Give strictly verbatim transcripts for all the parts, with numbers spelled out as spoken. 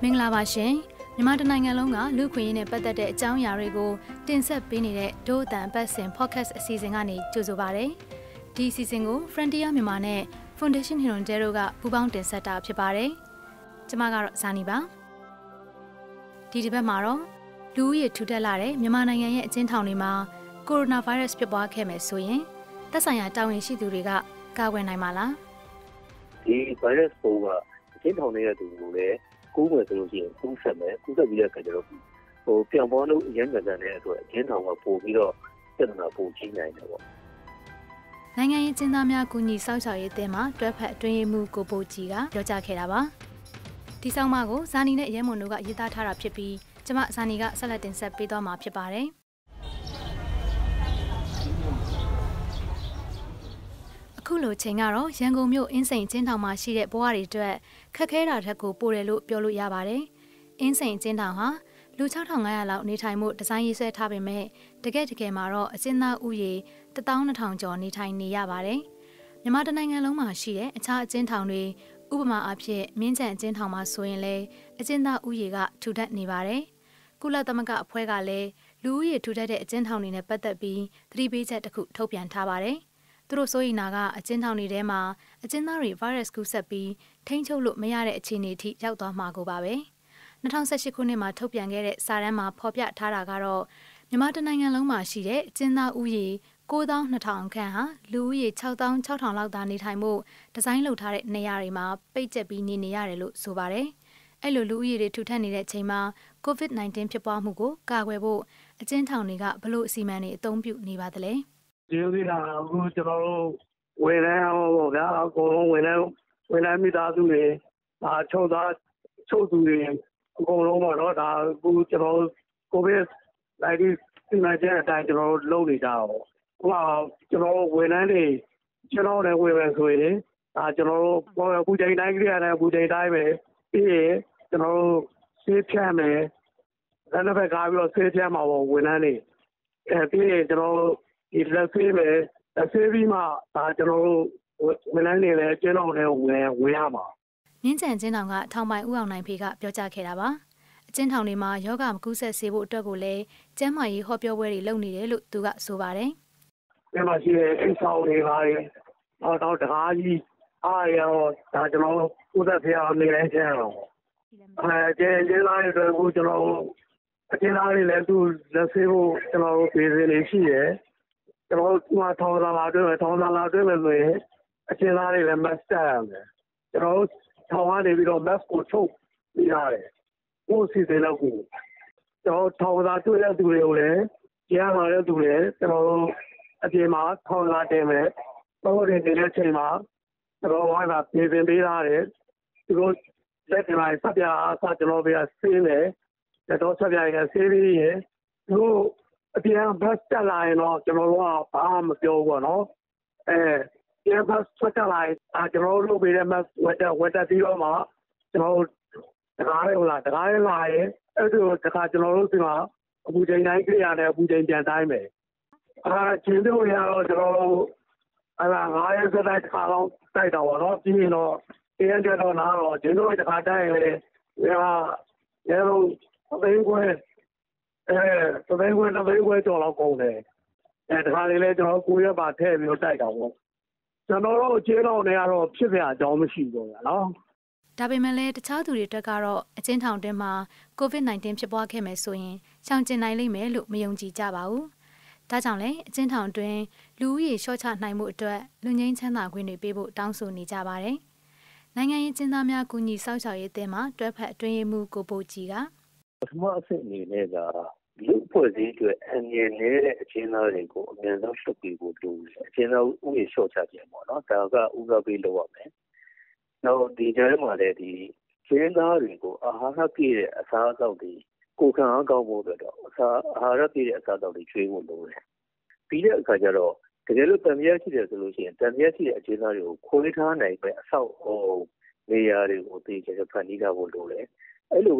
明拉巴先，你们的那个龙啊，路过一年不得的张亚瑞哥，正式被你的多单百姓 podcast season 啊里做做吧嘞。第 season 个 Frontier 密码呢 ，Foundation 系统介入个不帮正式搭配吧嘞。怎么个啥呢吧？第二个马龙，路也出得来嘞，密码那个也正常哩嘛。Coronavirus 被爆开没所以，但是呀，台湾是独立个，台湾来嘛啦。第 virus 爆个正常那个毒株嘞。 公共东西，公什么？公这边感觉到，哦，病房都严格在那说，经常我不比较，正常不进来的我。那俺也正当面过年少少一点嘛，专派专业木过不几个，要加开了吧？第三嘛个，三年的也没弄个一大摊儿皮皮，这嘛三年个十来天才皮到嘛皮巴嘞。酷路前啊咯，香港没有人生正常嘛系列不阿里做。 ခက်ခဲတာထက်ကိုပိုတယ်လို့ပြောလို့ရပါတယ်။အင်းစိန်ကျင်းထောင်ဟာလူ ၆,၅၀၀ လောက်နေထိုင်မှုဒီဇိုင်းရေးဆွဲထားပေမဲ့တကယ့်တကယ်မှာတော့အကျဉ်းသားဥယေ တစ်သောင်း နှစ်ထောင်ကျော်နေထိုင်နေရပါတယ်။မြန်မာတနိုင်ငံလုံးမှာရှိတဲ့အချားအကျဉ်းထောင်တွေဥပမာအဖြစ်မြင်းကျန်အကျဉ်းထောင်မှာဆိုရင်လည်းအကျဉ်းသားဥယေက သူတို့ဆိုရင်နာကအကျဉ်းထောင်တွေထဲမှာအကျဉ်းသားတွေဗိုင်းရပ်စ်ကူးစက်ပြီးထိန်းချုပ်လို့မရတဲ့အခြေအနေမျိုးမှာအကျဉ်းသားတွေအနေနဲ့အကျဉ်းထောင်တွေထဲမှာနေထိုင်နေရတာပါ။ဒါကြောင့်အကျဉ်းထောင်တွေထဲမှာအကျဉ်းသားတွေအနေနဲ့အကျဉ်းသားဥယေကထူထပ်နေပါတယ်။ဒါကြောင့်အကျဉ်းထောင်တွေထဲမှာအကျဉ်းသားတွေဗိုင်းရပ်စ်ကူးစက်ပြီးထိန်းချုပ်လို့မရတဲ့အခြေအနေမျိုးမှာအကျဉ်းသားတွေအနေနဲ့အကျဉ်းသားဥယေကထူထပ်နေပါတယ်။ ၂၀၁၈ ခုနှစ်မှာ ထုတ်ပြန်ခဲ့တဲ့ စာတမ်းမှာ ဖော်ပြထားတာကတော့ မြန်မာတနိုင်ငံလုံးမှာရှိတဲ့ အကျဉ်းသားဥယေ ကိုးသောင်း နှစ်ထောင် ခန့်ဟာ လူဦးရေ ၆,၆၀၀၀ လောက်သာနေထိုင်ဖို့ ဒီဇိုင်းလုပ်ထားတဲ့နေရာတွေမှာပိတ်ကျပ်ပြီးနေနေရတယ်လို့ဆိုပါတယ်။ အဲ့လိုလူဦးရေတွေထူထပ်နေတဲ့ချိန်မှာ COVID ၁၉ ဖြစ်ပွားမှုကိုကာကွယ်ဖို့ အကျဉ်းထောင်တွေကဘယ်လိုအစီအမံတွေအသုံးပြုနေပါသလဲ? ဒီလိုဒီတာကိုကျွန်တော်တို့ဝန်ထမ်းဟောပေါ့ဗျာကိုယ်ဝန်ထမ်းဝန်ထမ်းမိသားစုတွေဒါချုပ်သားချုပ်သူတွေအကုန်လုံးပါတော့ဒါအခုကျွန်တော်ကိုဗစ် ဒီလက်ဆေးပဲလက်ဆေးပြီးမှဒါကျွန်တော်တို့ဝန်ထမ်းတွေလည်းကျင်းတော့တယ်ဝင်ရမှာမြင်းကျန်ကျင်းတော်ကထောင်ပိုင်ဥအောင်နိုင်ဖေးကပြောကြားခဲ့တာပါအကျဉ်းထောင်တွေမှာယောဂမကူးဆက်စေဖို့အတွက်ကိုလည်းကျန်းမာရေးဟောပြောပွဲတွေလုပ်နေတယ်လို့သူက ကျွန်တော်တို့ထောင်သားလာတွေ့မယ်ထောင်သားလာတွေ့မယ်ဆိုရင်အကျဉ်းသားတွေလည်းမတ်စတာတယ်ကျွန်တော်ထောင်ကနေပြီးတော့မတ်ကိုချုပ်ပြီးရတယ်ကိုယ်စီစဉ်လောက်ကိုကျွန်တော်ထောင်သားတွေ့တဲ့သူတွေကိုလည်းကျန်းမာတဲ့သူတွေတော်တော်အပြင်မှာထောင်လာတင်မယ်တော်တော်နေနေချိန်မှာကျွန်တော်ဝိုင်းပါပြေးပြေးပေးထားတယ်သူတို့ ပြန်ပတ်ဆက်လာရင်တော့ကျွန်တော်တို့ကဘာမှမပြောဘူးเนาะအဲပြန်ပတ်ဆက်လာရင်ဒါကျွန်တော်တို့လုပ်ပေးတဲ့မတ်ဝတ်တက်ဝတ်တက်ပြီးတော့မှကျွန်တော်ဓာတ်ရုံလာဓာတ်ရုံလာရင်အဲ့ဒီဓာတ်ကျွန်တော်တို့ဒီမှာအပူချိန်တိုင်းကြည့်ရတယ်အပူချိန်ပြန်တိုင်းပဲအာကျင်းတို့ရတော့ကျွန်တော်အဲ့ဒါ အဲတခါလေးလဲကျွန်တော်ကိုရပါထည့်ပြီးတော့တိုက်တာပေါ့ကျွန်တော်တို့ကျေးတော့နေရတော့ဖြစ်ပြအကြောင်းမရှိတော့ဘူးเนาะဒါပေမဲ့လည်းတခြားသူတွေတက်ကတော့အကျဉ်းထောင်တွင်းမှာ COVID ၁၉ ဖြစ်ပွားခဲ့မယ်ဆိုရင်ရှောင်ကျဉ်နိုင်လိမ့်မယ်လို့မယုံကြည်ကြပါဘူးဒါကြောင့်လည်းအကျဉ်းထောင်တွင်းလူဦးရေလျှော့ချနိုင်မှုအတွက်လူငိမ့်ချမ်းသာခွင့်တွေပေးဖို့တောင်းဆိုနေကြပါတယ်နိုင်ငံရေးအကျဉ်းသားများကူညီစောင့်ရှောက်ရေးအသင်းမှတွဲဖက်အတွင်းရေးမှူးကိုပိုကြီးက အထူးအဆင့်အနေနဲ့ကလူ့ဖွဲ့စည်းအတွက်အန္တရာယ်နည်းတဲ့အကျဉ်းသားတွေကိုအမြန်ဆုံးလွှတ်ပေးဖို့လိုတယ်အကျဉ်းသားဥပဒေလျှော့ချခြင်းပေါ့နော်ဒါကအဥပဒေပေးလိုရမယ်နောက်ဒီကြားထဲမှာလည်းဒီကျဉ်းသားတွေကိုအာဟာရပြည့်တဲ့အစားအသောက်တွေကိုခံအားကောင်းဖို့အတွက်တော့အစားအာဟာရပြည့်တဲ့အစားအသောက်တွေကျွေးဖို့လိုတယ်ပြီးတဲ့အခါကျတော့တကယ်လို့တန်မြဲရှိတဲ့ဆိုလို့ရှိရင်တန်မြဲရှိတဲ့အကျဉ်းသားတွေကိုခွဲထားနိုင်တဲ့အဆောက်အုံနေရာတွေကိုအသေးချာချာဖန်တီးထားဖို့လိုတယ် အဲ့ဒီ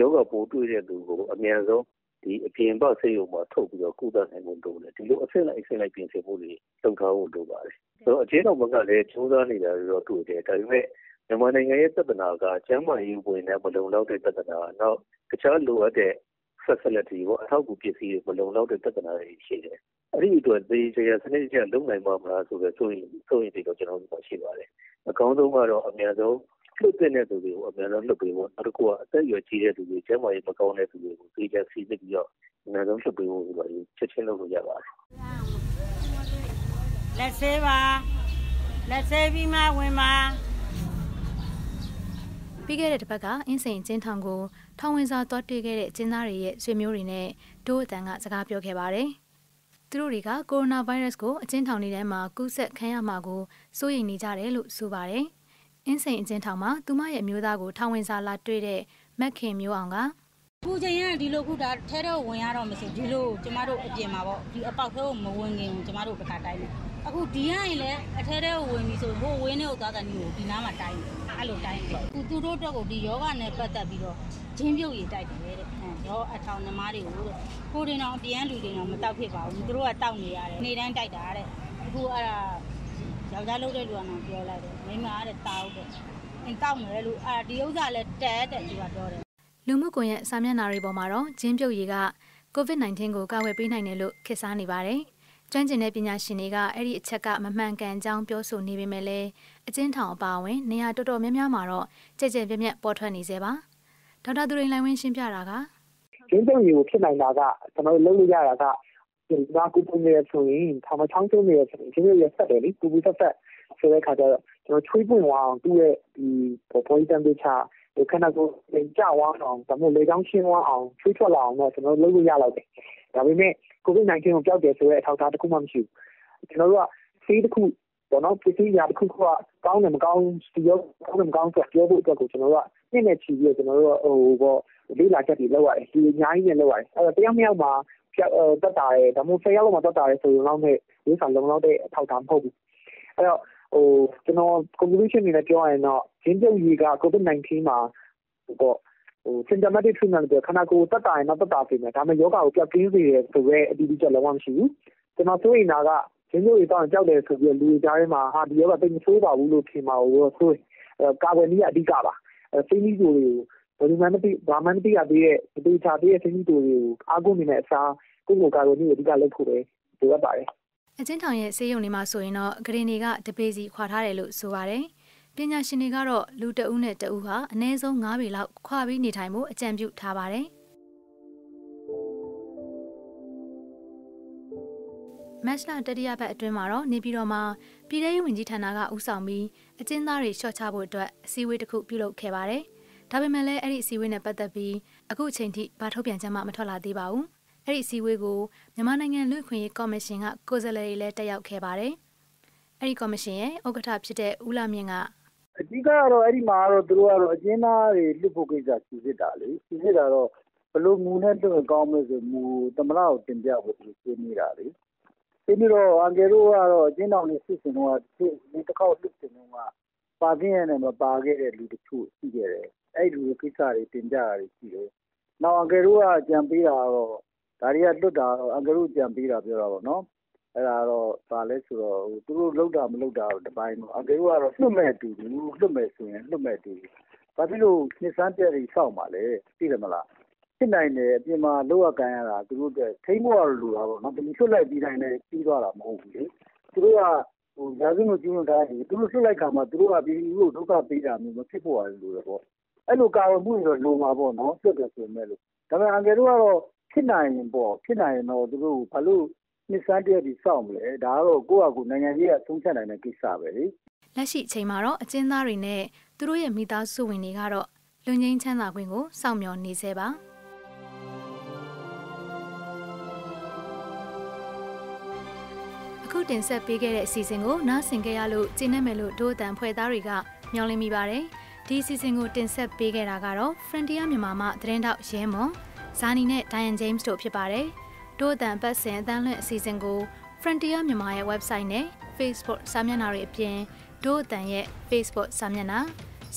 ယောဂပိုးတွေ့တဲ့သူကိုအမြန်ဆုံးဒီအပြင်ဘက်ဆေးရုံမှာထုတ်ပြီးတော့ကုသနိုင်ဖို့လိုတယ်ဒီလိုအဆင့်လိုက်အဆင့်လိုက်ပြင်ဆင်ဖို့တွေလုပ်ထားဖို့လိုပါတယ်ဆိုတော့အကျဉ်းတော်ဘက်ကလည်းကြိုးစားနေတာတော့တွေ့တယ်ဒါပေမဲ့ ဘယ်လိုအဆင့်နဲ့ပြင်ဆင်ရမလဲဆိုတာကိုကျွန်တော်တို့အတိအကျမသိရသေးဘူး။ဒါပေမဲ့အကျဉ်းသားတွေအနေနဲ့အကျဉ်းသားဥပဒေလျှော့ချခြင်း မြန်မာနိုင်ငံရဲ့ပြဿနာကကျန်းမာရေးဝန်နဲ့မလုံလောက်တဲ့ပြဿနာ။နောက်တခြားလိုအပ်တဲ့ facility ကိုအထောက်အကူပစ္စည်းတွေမလုံလောက်တဲ့ပြဿနာတွေရှိတယ်။အဲ့ဒီအတွက်သေချာစနစ်တကျလုံနိုင်မှာမလားဆိုတော့စိုးရိမ်စိုးရိမ်တွေတော့ကျွန်တော်တို့ရှိပါတယ်။အကောင်းဆုံးကတော့အများဆုံးလွတ်တဲ့သူတွေကိုအများဆုံးလွတ်ပေးဖို့နောက်တစ်ခုကအသက်အရွယ်ကြီးတဲ့သူတွေကျန်းမာရေးမကောင်းတဲ့သူတွေကိုသေချာစီစစ်ပြီးတော့အများဆုံးလွတ်ပေးဖို့ဆိုတာကိုချက်ချင်းလုပ်လို့ရပါတယ်။လက်ဆေးပါလက်ဆေးပြီးမှဝင်ပါပြီးခဲ့တဲ့တစ်ပတ်ကအင်းစိန်ကျင်းထောင်ကိုထောင်ဝင်စာသွားတွေ့ခဲ့တဲ့ကျင်းသားတွေရဲ့ဆွေမျိုးတွေနဲ့ဒိုးအတန်ကစကားပြောခဲ့ပါတယ်။သူတို့တွေကကိုရိုနာဗိုင်းရပ်စ်ကိုအကျဉ်းထောင်တွေထဲမှာကူးစက်ခံရမှာကိုစိုးရိမ်နေကြတယ်လို့ဆိုပါတယ်။အင်းစိန်အကျဉ်းထောင်မှာသူမရဲ့အမျိုးသားကိုထောင်ဝင်စာလာတွေ့တဲ့မက်ခင်မျိုးအောင်ကအခုချိန်ကဒီလိုခုဒါထဲတော့ဝင်ရတော့မရှိဒီလိုကျမတို့အပြင်မှာပေါ့ဒီအပေါက်ထဲကိုမဝင်ခင်ကျမတို့ပကတိုင်းလို့အခုဒီရရင်လည်းအထဲထဲကိုဝင်ပြီဆိုဟိုဝင်းထဲကိုသွားတာမျိုးကိုဒီနားမှာတိုင်းတယ်အဲ့လိုတိုင်းတယ်သူသူတို့တော့ကိုဒီယောဂနဲ့ပတ်သက်ပြီးတော့ဂျင်းပြုတ်ရတိုက်တယ်တဲ့ရောအထောင်နှမားတွေကိုတဲ့ကိုတင်အောင်ပြန်လူတင်အောင်မတောက်ဖြစ်ပါဘူးသူတို့ကတောက်နေရတယ်နေတိုင်းတိုက်တာတဲ့အခုအဲ့ဒါယောက်ျားလုပ်တဲ့လူကတော့ပြောလိုက်တယ်မိန်းမအားတဲ့တောက်တဲ့အင်းတောက်နေတယ်လို့အာဒီဥစ္စာလည်းတဲတဲ့သူကပြောတယ်လူမှုကွန်ရက်စာမျက်နှာတွေပေါ်မှာတော့ဂျင်းပြုတ်ရက COVID สิบเก้า ကိုကာဝယ်ပေးနိုင်တယ်လို့ခေတ်စားနေပါတယ်ကျွမ်းကျင်တဲ့ပညာရှင်တွေကအဲ့ဒီအချက်ကမမှန်ကန်ကြောင်းပြောဆိုနေပေမဲ့လည်းအကျဉ်းထောင်အပါအဝင်နေရာတော်တော်များများမှာတော့ကြက်ကြက်ပြက်ပြက်ပေါ်ထွက်နေသေးပါဒေါက်တာသူရိန်လိုင်းဝင်းရှင်းပြတာကကျဉ်းချုပ်မျိုးဖြစ်နိုင်တာကကျွန်တော်လုပ်လို့ရတာကဒီမှာကူပူနေရဆိုရင်ထောင်မချောင်းကျုံးနေရဆိုရင်ကျဉ်းချုပ်ရဆက်တယ်လေကူပူဆက်ဆက်ဆိုတဲ့အခါကျတော့ကျွန်တော်ချွေးပွင့်သွားအောင်သူ့ရဲ့ဒီbody temperature ဒီခဏကိုကြာဝအောင်ဒါမှမဟုတ်လေကြောင်းရှင်းသွားအောင်ချွေးထွက်လာအောင်တော့ကျွန်တော်လုပ်လို့ရတော့တယ်ဒါပေမဲ့COVID สิบเก้า ကိုပျောက်တယ်ဆိုရဲအထောက်အထားတစ်ခုမှမရှိဘူးကျွန်တော်တို့ကဆေးတစ်ခုပေါ့နော်ပစ္စည်းရာတစ်ခုကကောင်းတယ်မကောင်းဘူးရောကောင်းတယ်မကောင်းဆိုပြောဖို့အတွက်ကိုကျွန်တော်တို့ကနှိမ့်နေချီပြီးကျွန်တော်တို့ကဟိုပေါ့လေးလာချက်တွေလောက်ရတယ်ဒီအများကြီးနဲ့လောက်ရတယ်အဲ့တော့တယောက်နှစ်ယောက်မှာတက်တာရဲဒါမှမဟုတ်ဆယ်ယောက်လောက်မှာတက်တာရဲဆိုရင်တော့လည်းဒီဆောင်လုံးလောက်တဲ့အထောက်အထားမဟုတ်ဘူးအဲ့တော့ဟိုကျွန်တော် conclusion အနေနဲ့ပြောရရင်တော့ဂျင်းပြုတ်ကြီးက COVID สิบเก้า မှာပေါ့ဟို symptomatic treatment ကခဏကိုတက်တာရင်တော့တက်တာပြင်မယ်ဒါပေမဲ့ယောဂကိုပြတ်ကင်းစေတယ်ဆိုရဲအတီးတီးချက်လုံးဝမရှိဘူးကျွန်တော်ဆိုရင်ဒါကရင်းနှီးတွေတောင်းကြောက်တယ်ဆိုပြီးလူတွေကြားထဲမှာဟာဒီယောဂတိတ်မဆိုးပါဘူးလို့ထင်ပါဘူးဆိုကာဗယ်နီးကအဓိကပါစိတ်ကြီးတို့တွေကိုဘယ်လိုမှမသိဘာမှမသိရသေးတဲ့ဒိဋ္ဌာသေးတဲ့စိတ်ကြီးတို့တွေကိုအားကိုးနေတဲ့အစားကိုယ့်ကိုယ်ကာဗယ်နီးကိုအဓိကလုပ်ဖို့ပဲလိုအပ်ပါတယ်အချင်းထောင်ရဲ့ဆေးရုံတွေမှာဆိုရင်တော့ဂရင်းတွေကတပေးစီခွာထားတယ်လို့ဆိုပါတယ်ပညာရှင်တွေကတော့လူတအုပ်နဲ့တအုပ်ဟာအနည်းဆုံးငါးပေလောက်ခွာပြီးနေထိုင်မှုအကြံပြုထားပါတယ်။မက်လာတတိယဘက်အတွင်းမှာတော့နေပြည်တော်မှာပြည်ထောင်စုဝန်ကြီးဌာနကဦးဆောင်ပြီးအကျဉ်းသားတွေလျှော့ချဖို့အတွက်အစည်းအဝေးတစ်ခုပြုလုပ်ခဲ့ပါတယ်။ဒါပေမဲ့လည်းအဲ့ဒီအစည်းအဝေးနဲ့ပတ်သက်ပြီးအခုအချိန်ထိဘာထုတ်ပြန်ချက်မှမထွက်လာသေးပါဘူး။အဲ့ဒီအစည်းအဝေးကိုမြန်မာနိုင်ငံလူ့အခွင့်အရေးကော်မရှင်ကကိုယ်စားလှယ်တွေလည်းတက်ရောက်ခဲ့ပါတယ်။အဲ့ဒီကော်မရှင်ရဲ့ဥက္ကဋ္ဌဖြစ်တဲ့ဦးလာမြင့်ကအဓိကကတော့အဲ့ဒီမှာကတော့သူတို့ကတော့အကျဉ်းသားတွေလွတ်ဖို့ကိစ္စစီစစ်တာလေစီစစ်တာတော့ဘလို့မူနဲ့လွတ်ရင်ကောင်းမယ်ဆိုမူသမလားကိုတင်ပြဖို့သူဆွေးနွေးတာလေဆွေးနွေးတော့အန်ကယ်တို့ကတော့အကျဉ်းတော်တွေစစ်စင်တော့ဒီတစ်ခေါက်လွတ်တင်တော့ကပါကင်းရနေမှာပါခဲ့တဲ့လူတချို့ရှိခဲ့တယ်အဲ့ဒီလူကိစ္စတွေတင်ပြတာရှိတယ်နောက်အန်ကယ်တို့ကကြံပေးတာတော့ဒါတွေကလွတ်တာတော့အန်ကယ်တို့ကြံပေးတာပြောတာပေါ့နော်အဲ့ဒါတော့ဒါလဲဆိုတော့သူတို့လောက်တာမလောက်တာတပိုင်းတော့အကေတို့ကတော့လွတ်မဲ့တူဘူးလွတ်မဲ့ဆိုရင်လွတ်မဲ့တူဘူးဘာဖြစ်လို့နှစ်စမ်းပြက်ပြီးစောက်ပါလဲသိတယ်မလားဖြစ်နိုင်တယ်အပြင်မှာလောက်ရကန်ရတာသူတို့ကထိမ့်ဖို့ရလို့လားပေါ့နော်ဒီလွတ်လိုက်ပြီးတိုင်းနဲ့ပြီးသွားတာမဟုတ်ဘူးလေသူတို့ကဟိုရာဇဝင်ကိုကျူးလွန်တာကြီးသူတို့လွတ်လိုက်ခါမှာသူတို့ကပြည်သူကိုဒုက္ခပေးတာမျိုးမဖြစ်ဖို့ရလို့လေပေါ့အဲ့လိုကာဝယ်မှုတွေတော့လိုမှာပေါ့နော်လွတ်တယ်ဆိုမဲ့လို့ဒါပေမဲ့အကေတို့ကတော့ဖြစ်နိုင်ရင်ပေါ့ဖြစ်နိုင်ရင်တော့သူတို့ဘာလို့နေစားတဲ့ဒီစောင့်မလဲဒါတော့ကိုယ့်အကူနိုင်ငံကြီးကသုံးချက်နိုင်တဲ့ကိစ္စပဲလေလက်ရှိအချိန်မှာတော့အကျဉ်းသားတွေနဲ့သူတို့ရဲ့မိသားစုဝင်တွေကတော့လွန်ငင်းချမ်းသာခွင့်ကိုစောင့်မျှော်နေဆဲပါအခုတင်ဆက်ပေးခဲ့တဲ့အစီအစဉ်ကိုနားဆင်ကြရလို့ကျေနပ်မယ်လို့ဒို့အတန်ဖွဲ့သားတွေကမျှော်လင့်မိပါတယ်ဒီအစီအစဉ်ကိုတင်ဆက်ပေးခဲ့တာကတော့ Frontier မြန်မာမှသတင်းတောက်ရဲမွန်ဇာနီနဲ့ Diane James တို့ဖြစ်ပါတယ်တို့အတန်ပတ်စဉ်အတန်းလွင့်အစီအစဉ်ကို Frontier မြန်မာရဲ့ website နဲ့ Facebook စာမျက်နှာတွေအပြင်တို့အတန်ရဲ့ Facebook စာမျက်နှာ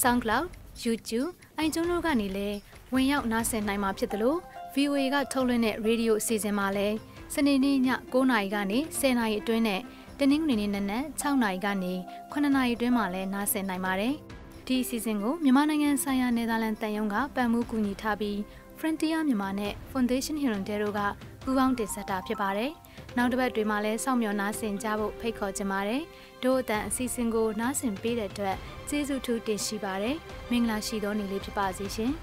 SoundCloud YouTube အကျဉ်းတို့ကနေလည်းဝင်ရောက်နားဆင်နိုင်မှာဖြစ်သလို ဗီအိုအေ ကထုတ်လွှင့်တဲ့ Radio အစီအစဉ်မှာလည်းစနေနေ့ည၉နာရီကနေ၁၀နာရီအတွင်းနဲ့တနင်္ဂနွေနေ့နံနက်၆နာရီကနေ၇နာရီအတွင်းမှာလည်းနားဆင်နိုင်ပါတယ် ဒီ season ကို မြန်မာ နိုင်ငံ ဆိုင် ရာ Netherlands တန်ရုံး က ပံ့ပိုး ကူညီထားပြီး Frontier မြန်မာ နဲ့ Foundation Hirondero က ပူးပေါင်း တင်ဆက်တာ ဖြစ်ပါတယ် နောက် တစ်ပတ် တွေ မှာ လဲ စောင့်မျှော် နားဆင်ကြဖို့ ဖိတ်ခေါ်ချင်ပါတယ် တို့ အတန် အစီအစဉ် ကို နားဆင်ပေးတဲ့အတွက် ကျေးဇူးထူးတင်ရှိပါတယ် မင်္ဂလာရှိသော နေ့ လေး ဖြစ်ပါစေရှင်